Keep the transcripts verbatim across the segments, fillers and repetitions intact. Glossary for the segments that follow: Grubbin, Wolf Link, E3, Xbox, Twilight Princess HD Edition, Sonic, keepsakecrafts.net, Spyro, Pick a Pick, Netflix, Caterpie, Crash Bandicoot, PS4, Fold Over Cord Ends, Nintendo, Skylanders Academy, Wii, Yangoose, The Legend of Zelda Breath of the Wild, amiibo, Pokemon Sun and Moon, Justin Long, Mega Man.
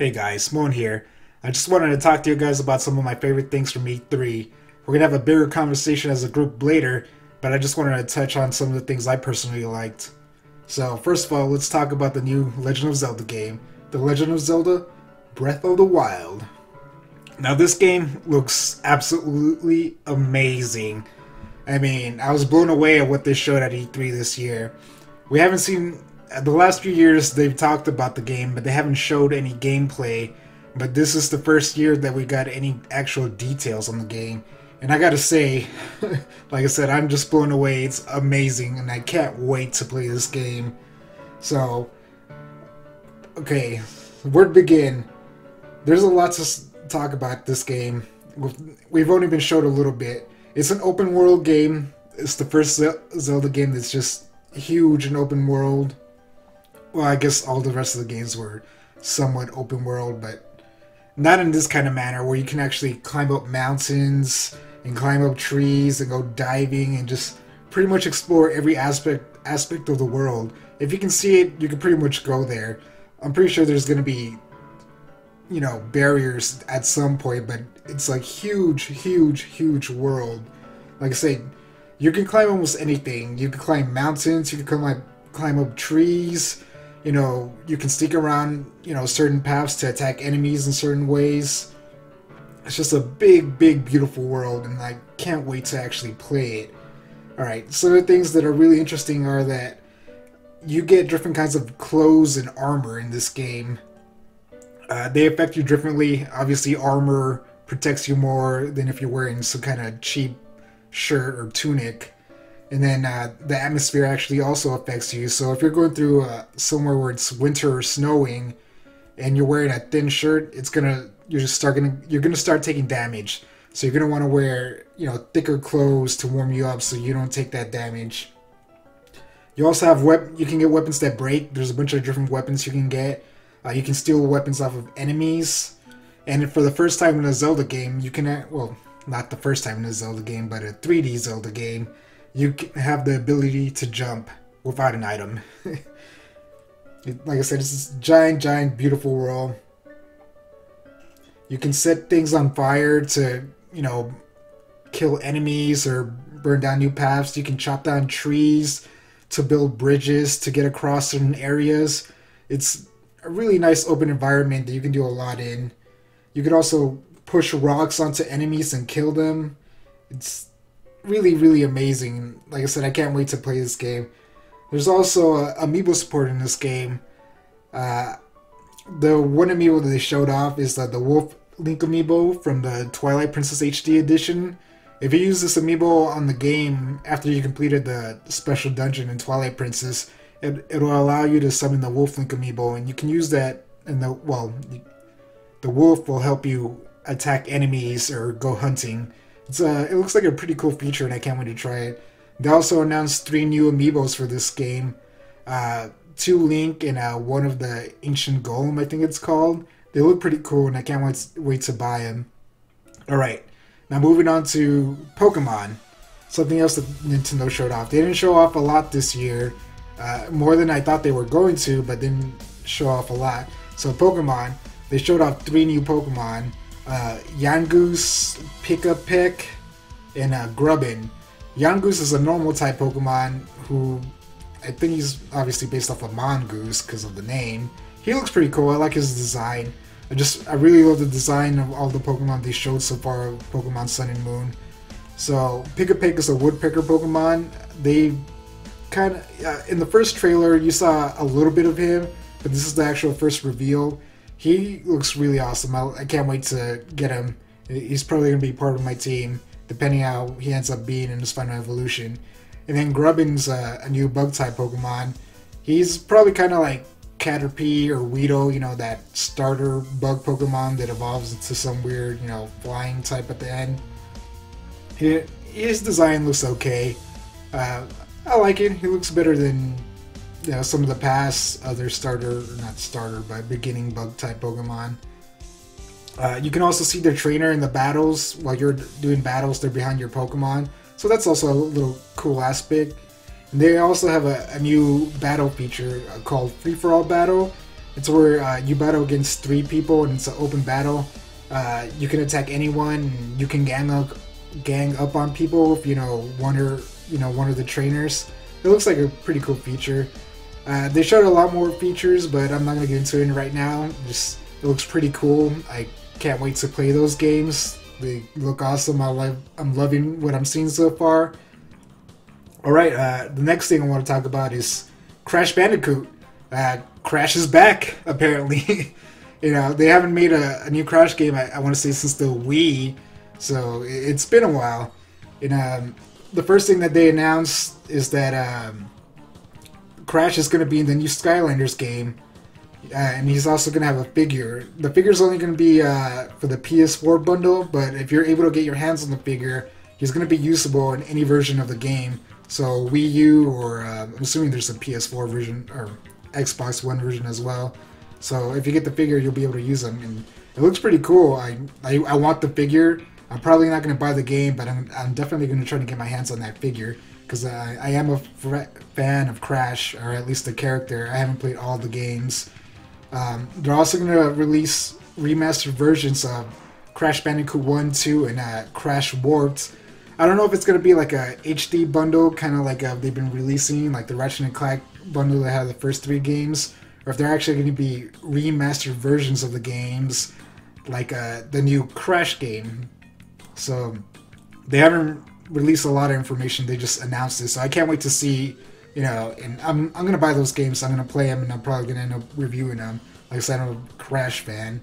Hey guys, Moon here. I just wanted to talk to you guys about some of my favorite things from E three. We're gonna have a bigger conversation as a group later, but I just wanted to touch on some of the things I personally liked. So first of all, let's talk about the new Legend of Zelda game, The Legend of Zelda Breath of the Wild. Now this game looks absolutely amazing. I mean, I was blown away at what they showed at E three this year. We haven't seen, the last few years they've talked about the game, but they haven't showed any gameplay. But this is the first year that we got any actual details on the game. And I gotta say, like I said, I'm just blown away. It's amazing, and I can't wait to play this game. So, okay, where to begin? There's a lot to talk about this game. We've only been showed a little bit. It's an open world game. It's the first Zelda game that's just huge and open world. Well, I guess all the rest of the games were somewhat open world, but not in this kind of manner where you can actually climb up mountains and climb up trees and go diving and just pretty much explore every aspect aspect of the world. If you can see it, you can pretty much go there. I'm pretty sure there's gonna be, you know, barriers at some point, but it's like huge, huge, huge world. Like I say, you can climb almost anything. You can climb mountains, you can climb like climb up trees. You know, you can sneak around, you know, certain paths to attack enemies in certain ways. It's just a big, big, beautiful world, and I can't wait to actually play it. Alright, some of the things that are really interesting are that you get different kinds of clothes and armor in this game. Uh, they affect you differently. Obviously, armor protects you more than if you're wearing some kind of cheap shirt or tunic. And then uh, the atmosphere actually also affects you. So if you're going through uh, somewhere where it's winter or snowing, and you're wearing a thin shirt, it's gonna you're just start gonna you're gonna start taking damage. So you're gonna want to wear, you know, thicker clothes to warm you up so you don't take that damage. You also have wep you can get weapons that break. There's a bunch of different weapons you can get. Uh, you can steal weapons off of enemies. And for the first time in a Zelda game, you can well not the first time in a Zelda game, but a three D Zelda game. You have the ability to jump without an item. Like I said, this is a giant, giant, beautiful world. You can set things on fire to, you know, kill enemies or burn down new paths. You can chop down trees to build bridges to get across certain areas. It's a really nice open environment that you can do a lot in. You can also push rocks onto enemies and kill them. It's really, really amazing. Like I said, I can't wait to play this game. There's also uh, amiibo support in this game. Uh, the one amiibo that they showed off is uh, the Wolf Link amiibo from the Twilight Princess H D Edition. If you use this amiibo on the game after you completed the special dungeon in Twilight Princess, it, it'll allow you to summon the Wolf Link amiibo, and you can use that, and the, well, the wolf will help you attack enemies or go hunting. It's a, it looks like a pretty cool feature, and I can't wait to try it. They also announced three new amiibos for this game. Uh, two Link and uh, one of the Ancient Golem, I think it's called. They look pretty cool, and I can't wait to, wait to buy them. Alright, now moving on to Pokemon. Something else that Nintendo showed off. They didn't show off a lot this year. Uh, more than I thought they were going to, but didn't show off a lot. So Pokemon, they showed off three new Pokemon. Uh, Yangoose, Pick a Pick, and uh, Grubbin. Yangoose is a normal type Pokemon who, I think he's obviously based off of Mongoose because of the name. He looks pretty cool. I like his design. I just, I really love the design of all the Pokemon they showed so far, Pokemon Sun and Moon. So, Pick a Pick is a woodpecker Pokemon. They kind of, uh, in the first trailer, you saw a little bit of him, but this is the actual first reveal. He looks really awesome. I, I can't wait to get him. He's probably going to be part of my team, depending how he ends up being in his final evolution. And then Grubbin's uh, a new bug-type Pokemon. He's probably kind of like Caterpie or Weedle, you know, that starter bug Pokemon that evolves into some weird, you know, flying type at the end. He, his design looks okay. Uh, I like it. He looks better than, you know, some of the past other starter, not starter, but beginning bug type Pokemon. Uh, you can also see their trainer in the battles. While you're doing battles, they're behind your Pokemon. So that's also a little cool aspect. And they also have a, a new battle feature called Free For All Battle. It's where uh, you battle against three people and it's an open battle. Uh, you can attack anyone. You can gang up, gang up on people if you know one or you know one of the trainers. It looks like a pretty cool feature. Uh, they showed a lot more features, but I'm not gonna get into it right now. Just it looks pretty cool. I can't wait to play those games. They look awesome. I love. I'm loving what I'm seeing so far. All right. Uh, the next thing I want to talk about is Crash Bandicoot. Uh, Crash is back, apparently. You know, they haven't made a, a new Crash game, I, I want to say, since the Wii, so it, it's been a while. And um, the first thing that they announced is that um, Crash is going to be in the new Skylanders game, uh, and he's also going to have a figure. The figure's only going to be uh, for the P S four bundle, but if you're able to get your hands on the figure, he's going to be usable in any version of the game. So Wii U, or uh, I'm assuming there's a P S four version, or Xbox One version as well. So if you get the figure, you'll be able to use them, and it looks pretty cool. I I, I want the figure. I'm probably not going to buy the game, but I'm, I'm definitely going to try to get my hands on that figure, because I, I am a fan of Crash, or at least the character. I haven't played all the games. Um, they're also going to release remastered versions of Crash Bandicoot one, two, and uh, Crash Warped. I don't know if it's going to be like a H D bundle, kind of like a, they've been releasing, like the Ratchet and Clank bundle that had the first three games, or if they're actually going to be remastered versions of the games, like uh, the new Crash game. So they haven't released a lot of information, they just announced it, so I can't wait to see, you know, and I'm, I'm going to buy those games, so I'm going to play them, and I'm probably going to end up reviewing them. Like I said, I'm a Crash fan,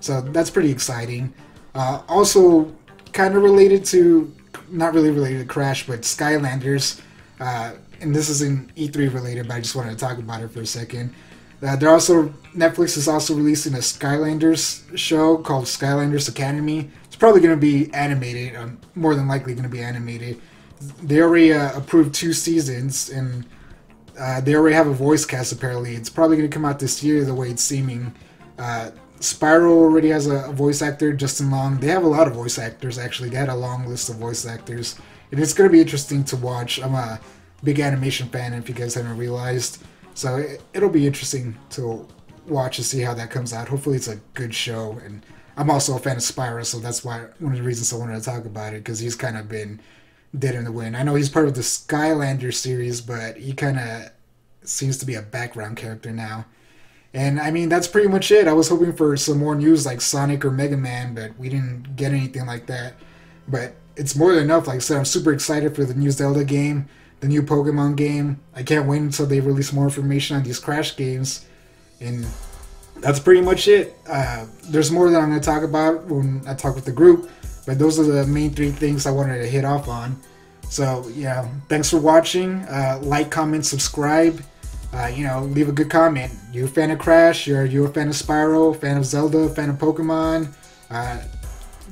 so that's pretty exciting. Uh, also, kind of related to, not really related to Crash, but Skylanders, uh, and this isn't E three related, but I just wanted to talk about it for a second. Uh, they're also, Netflix is also releasing a Skylanders show called Skylanders Academy. It's probably going to be animated, um, more than likely going to be animated. They already uh, approved two seasons, and uh, they already have a voice cast apparently. It's probably going to come out this year the way it's seeming. Uh, Spyro already has a, a voice actor, Justin Long. They have a lot of voice actors actually. They had a long list of voice actors, and it's going to be interesting to watch. I'm a big animation fan, if you guys haven't realized. So it, it'll be interesting to watch and see how that comes out. Hopefully it's a good show, and I'm also a fan of Spyro, so that's why one of the reasons I wanted to talk about it, because he's kind of been dead in the wind. I know he's part of the Skylanders series, but he kind of seems to be a background character now. And I mean, that's pretty much it. I was hoping for some more news like Sonic or Mega Man, but we didn't get anything like that. But it's more than enough. Like I said, I'm super excited for the new Zelda game, the new Pokemon game. I can't wait until they release more information on these Crash games, and that's pretty much it. Uh, there's more that I'm going to talk about when I talk with the group, but those are the main three things I wanted to hit off on. So yeah, thanks for watching. Uh, like, comment, subscribe. Uh, you know, leave a good comment. You're a fan of Crash, you're, you're a fan of Spyro, fan of Zelda, fan of Pokemon. Uh,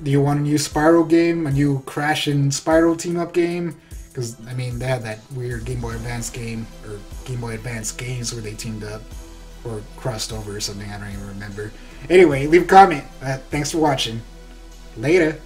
do you want a new Spyro game, a new Crash and Spyro team-up game? Because, I mean, they had that weird Game Boy Advance game, or Game Boy Advance games where they teamed up, or crossed over or something, I don't even remember. Anyway, leave a comment. Uh, thanks for watching. Later.